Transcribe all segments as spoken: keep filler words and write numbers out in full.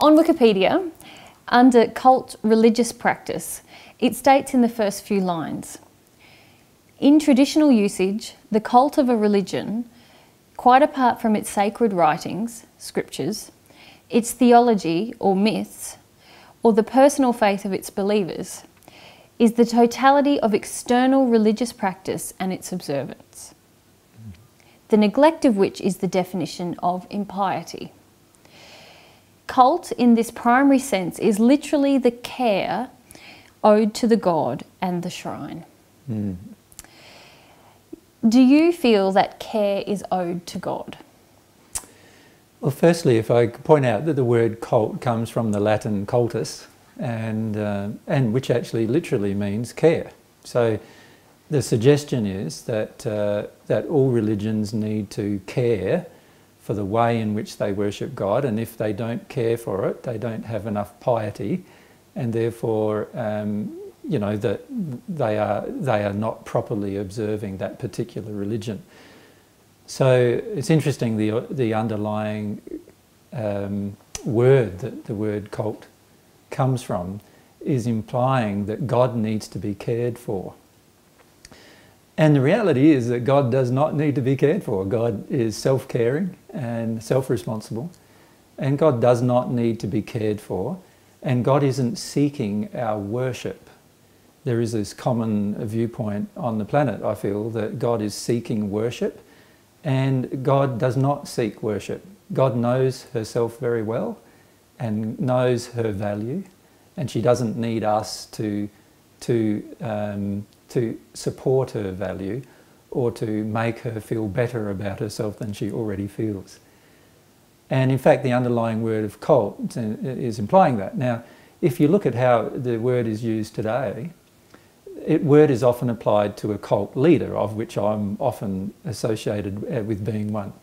On Wikipedia, under cult religious practice, it states in the first few lines, in traditional usage, the cult of a religion, quite apart from its sacred writings, scriptures, its theology or myths, or the personal faith of its believers, is the totality of external religious practice and its observance, the neglect of which is the definition of impiety. Cult, in this primary sense, is literally the care owed to the god and the shrine. Mm. Do you feel that care is owed to God? Well, firstly, if I point out that the word cult comes from the Latin cultus, and, uh, and which actually literally means care. So the suggestion is that, uh, that all religions need to care for the way in which they worship God, and if they don't care for it, they don't have enough piety, and therefore, um, you know, that they are, they are not properly observing that particular religion. So it's interesting, the, the underlying um, word that the word cult comes from is implying that God needs to be cared for. And the reality is that God does not need to be cared for. God is self-caring and self-responsible, and God does not need to be cared for, and God isn't seeking our worship. There is this common viewpoint on the planet, I feel, that God is seeking worship, and God does not seek worship. God knows herself very well and knows her value, and she doesn't need us to, to um, to support her value or to make her feel better about herself than she already feels. And in fact, the underlying word of cult is implying that. Now, if you look at how the word is used today, the word is often applied to a cult leader, of which I'm often associated with being one.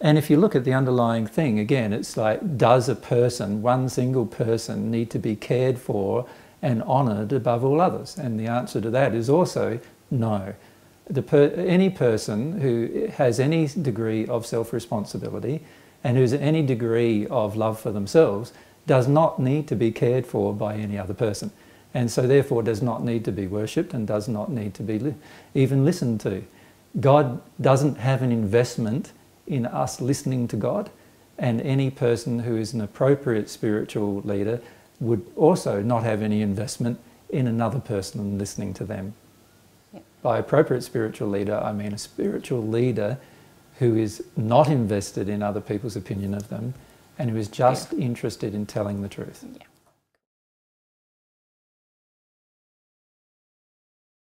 And if you look at the underlying thing, again, it's like, does a person, one single person, need to be cared for and honoured above all others? And the answer to that is also no. The per any person who has any degree of self-responsibility and who's any degree of love for themselves does not need to be cared for by any other person, and so therefore does not need to be worshipped and does not need to be li even listened to. God doesn't have an investment in us listening to God, and any person who is an appropriate spiritual leader would also not have any investment in another person and listening to them. Yep. By appropriate spiritual leader, I mean a spiritual leader who is not invested in other people's opinion of them and who is just yeah. interested in telling the truth. Yeah.